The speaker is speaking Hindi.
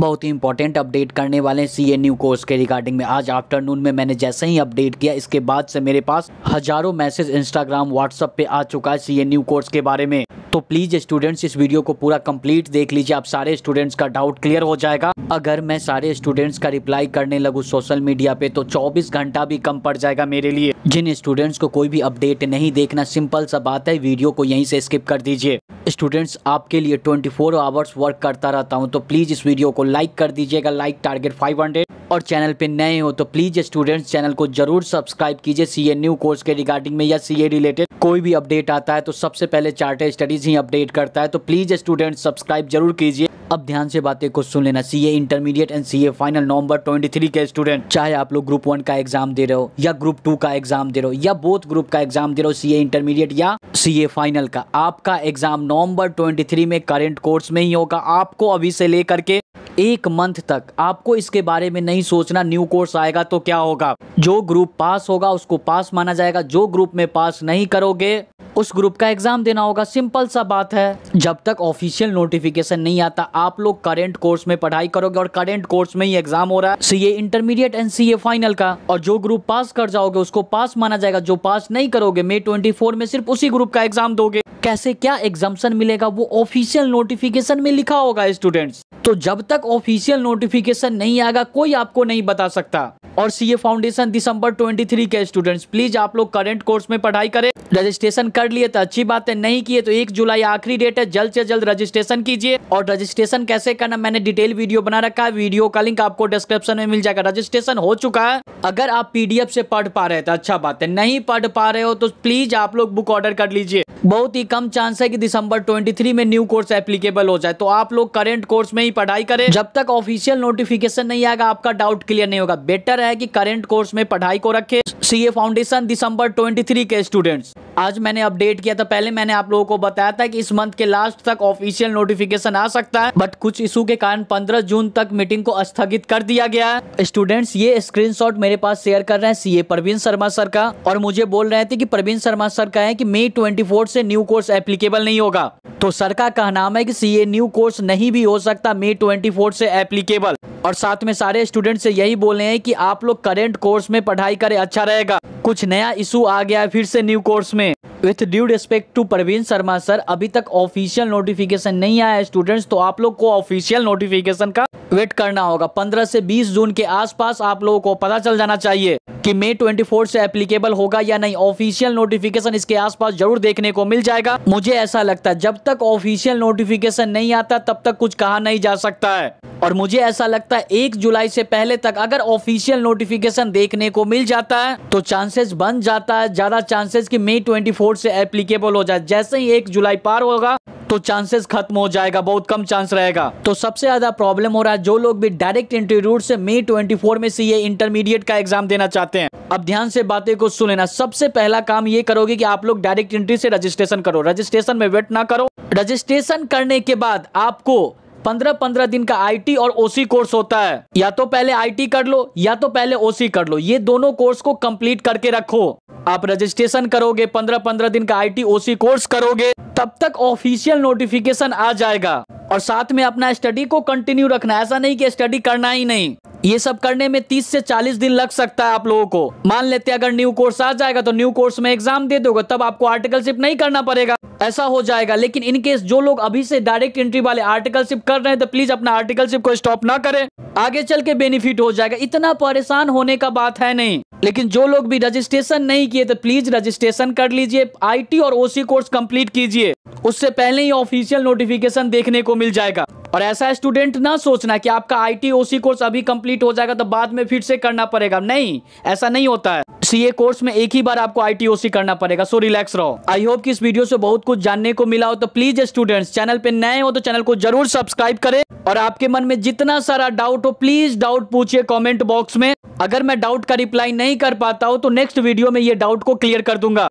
बहुत ही इंपॉर्टेंट अपडेट करने वाले हैं सीए न्यू कोर्स के रिगार्डिंग में। आज आफ्टरनून में मैंने जैसे ही अपडेट किया, इसके बाद से मेरे पास हजारों मैसेज इंस्टाग्राम व्हाट्सएप पे आ चुका है सीए न्यू कोर्स के बारे में। तो प्लीज स्टूडेंट्स, इस वीडियो को पूरा कंप्लीट देख लीजिए, आप सारे स्टूडेंट्स का डाउट क्लियर हो जाएगा। अगर मैं सारे स्टूडेंट्स का रिप्लाई करने लगूं सोशल मीडिया पे तो 24 घंटा भी कम पड़ जाएगा मेरे लिए। जिन स्टूडेंट्स को कोई भी अपडेट नहीं देखना, सिंपल सा बात है, वीडियो को यहीं से स्किप कर दीजिए। स्टूडेंट्स, आपके लिए 24 आवर्स वर्क करता रहता हूं, तो प्लीज इस वीडियो को लाइक कर दीजिएगा, लाइक टारगेट 500। और चैनल पे नए हो तो प्लीज स्टूडेंट्स, चैनल को जरूर सब्सक्राइब कीजिए। सीए न्यू कोर्स के रिगार्डिंग में या सीए रिलेटेड कोई भी अपडेट आता है तो सबसे पहले चार्टर्ड स्टडीज ही अपडेट करता है, तो प्लीज स्टूडेंट्स सब्सक्राइब जरूर कीजिए। अब ध्यान से बातें कुछ सुन लेना। CA intermediate and CA final नवंबर 23 के स्टूडेंट, चाहे आप लोग ग्रुप 1 का एग्जाम दे रहे हो या ग्रुप 2 का एग्जाम दे रहे हो या बोथ ग्रुप का एग्जाम दे रहे हो, सीए इंटरमीडिएट या सीए फाइनल का, आपका एग्जाम नवंबर 23 में करंट कोर्स में ही होगा। आपको अभी से लेकर के एक मंथ तक आपको इसके बारे में नहीं सोचना, न्यू कोर्स आएगा तो क्या होगा। जो ग्रुप पास होगा उसको पास माना जाएगा, जो ग्रुप में पास नहीं करोगे उस ग्रुप का एग्जाम देना होगा, सिंपल सा बात है। जब तक ऑफिशियल नोटिफिकेशन नहीं आता आप लोग करंट कोर्स में पढ़ाई करोगे और करंट कोर्स में ही एग्जाम हो रहा है CA intermediate and CA final का। और जो ग्रुप पास कर जाओगे उसको पास माना जाएगा, जो पास नहीं करोगे मई 24 में सिर्फ उसी ग्रुप का एग्जाम दोगे। कैसे क्या एग्जाम्शन मिलेगा वो ऑफिशियल नोटिफिकेशन में लिखा होगा स्टूडेंट्स। तो जब तक ऑफिशियल नोटिफिकेशन नहीं आएगा कोई आपको नहीं बता सकता। और सीए फाउंडेशन दिसंबर 23 के स्टूडेंट्स, प्लीज आप लोग करंट कोर्स में पढ़ाई करें। रजिस्ट्रेशन कर लिए तो अच्छी बात है, नहीं किए तो 1 जुलाई आखिरी डेट है, जल्द से जल्द रजिस्ट्रेशन कीजिए। और रजिस्ट्रेशन कैसे करना मैंने डिटेल वीडियो बना रखा है, वीडियो का लिंक आपको डिस्क्रिप्शन में मिल जाएगा। रजिस्ट्रेशन हो चुका है, अगर आप पीडीएफ से पढ़ पा रहे हैं तो अच्छा बात है, नहीं पढ़ पा रहे हो तो प्लीज आप लोग बुक ऑर्डर कर लीजिए। बहुत ही कम चांस है कि दिसंबर 23 में न्यू कोर्स एप्लीकेबल हो जाए, तो आप लोग करंट कोर्स में ही पढ़ाई करें। जब तक ऑफिशियल नोटिफिकेशन नहीं आएगा आपका डाउट क्लियर नहीं होगा, बेटर है कि करंट कोर्स में पढ़ाई को रखें। सीए फाउंडेशन दिसंबर 23 के स्टूडेंट्स, आज मैंने अपडेट किया था, पहले मैंने आप लोगों को बताया था कि इस मंथ के लास्ट तक ऑफिशियल नोटिफिकेशन आ सकता है, बट कुछ इशू के कारण 15 जून तक मीटिंग को स्थगित कर दिया गया है। स्टूडेंट्स, ये स्क्रीनशॉट मेरे पास शेयर कर रहे हैं सीए प्रवीण शर्मा सर का, और मुझे बोल रहे थे कि प्रवीण शर्मा सर का है कि मई 24 से न्यू कोर्स एप्लीकेबल नहीं होगा। तो सर का कहना है कि सीए न्यू कोर्स नहीं भी हो सकता मई 24 से एप्लीकेबल। और साथ में सारे स्टूडेंट से यही बोले हैं कि आप लोग करंट कोर्स में पढ़ाई करें, अच्छा रहेगा। कुछ नया इशू आ गया है फिर से न्यू कोर्स में। With due respect to Praveen Sharma sir, अभी तक ऑफिशियल नोटिफिकेशन नहीं आया है स्टूडेंट्स, तो आप लोग को ऑफिशियल नोटिफिकेशन का वेट करना होगा। 15 से 20 जून के आसपास आप लोगों को पता चल जाना चाहिए कि मई 24 से एप्लीकेबल होगा या नहीं। ऑफिशियल नोटिफिकेशन इसके आसपास जरूर देखने को मिल जाएगा, मुझे ऐसा लगता है। जब तक ऑफिशियल नोटिफिकेशन नहीं आता तब तक कुछ कहा नहीं जा सकता है, और मुझे ऐसा लगता है 1 जुलाई से पहले तक अगर ऑफिशियल नोटिफिकेशन देखने को मिल जाता है तो चांसेस बन जाता है, ज्यादा चांसेस कि मई 24 से एप्लीकेबल हो जाए। जैसे ही 1 जुलाई पार होगा तो चांसेस खत्म हो जाएगा, बहुत कम चांस रहेगा। तो सबसे ज्यादा प्रॉब्लम हो रहा है जो लोग भी डायरेक्ट एंट्री रूट से मई 24 में सीए इंटरमीडिएट का एग्जाम देना चाहते हैं। अब ध्यान से बातें को सुन लेना। सबसे पहला काम ये करोगे कि आप लोग डायरेक्ट एंट्री से रजिस्ट्रेशन करो, रजिस्ट्रेशन में वेट ना करो। रजिस्ट्रेशन करने के बाद आपको 15-15 दिन का आईटी और ओसी कोर्स होता है, या तो पहले आईटी कर लो या तो पहले ओसी कर लो, ये दोनों कोर्स को कंप्लीट करके रखो। आप रजिस्ट्रेशन करोगे, 15-15 दिन का आईटी ओसी कोर्स करोगे, तब तक ऑफिशियल नोटिफिकेशन आ जाएगा। और साथ में अपना स्टडी को कंटिन्यू रखना, ऐसा नहीं कि स्टडी करना ही नहीं। ये सब करने में 30 से 40 दिन लग सकता है आप लोगों को। मान लेते हैं अगर न्यू कोर्स आ जाएगा तो न्यू कोर्स में एग्जाम दे दोगे, तब आपको आर्टिकलशिप नहीं करना पड़ेगा, ऐसा हो जाएगा। लेकिन इनकेस जो लोग अभी से डायरेक्ट एंट्री वाले आर्टिकलशिप कर रहे हैं तो प्लीज अपना आर्टिकलशिप को स्टॉप ना करें, आगे चल के बेनिफिट हो जाएगा, इतना परेशान होने का बात है नहीं। लेकिन जो लोग भी रजिस्ट्रेशन नहीं किए तो प्लीज रजिस्ट्रेशन कर लीजिए, आईटी और ओसी कोर्स कंप्लीट कीजिए, उससे पहले ही ऑफिशियल नोटिफिकेशन देखने को मिल जाएगा। और ऐसा स्टूडेंट ना सोचना कि आपका आईटी ओसी कोर्स अभी कंप्लीट हो जाएगा तो बाद में फिर से करना पड़ेगा, नहीं, ऐसा नहीं होता है। सीए कोर्स में एक ही बार आपको आईटी ओसी करना पड़ेगा, सो रिलैक्स रहो। आई होप कि इस वीडियो से बहुत कुछ जानने को मिला हो, तो प्लीज स्टूडेंट्स, चैनल पे नए हो तो चैनल को जरूर सब्सक्राइब करें। और आपके मन में जितना सारा डाउट हो प्लीज डाउट पूछिए कॉमेंट बॉक्स में, अगर मैं डाउट का रिप्लाई नहीं कर पाता हूँ तो नेक्स्ट वीडियो में ये डाउट को क्लियर कर दूंगा।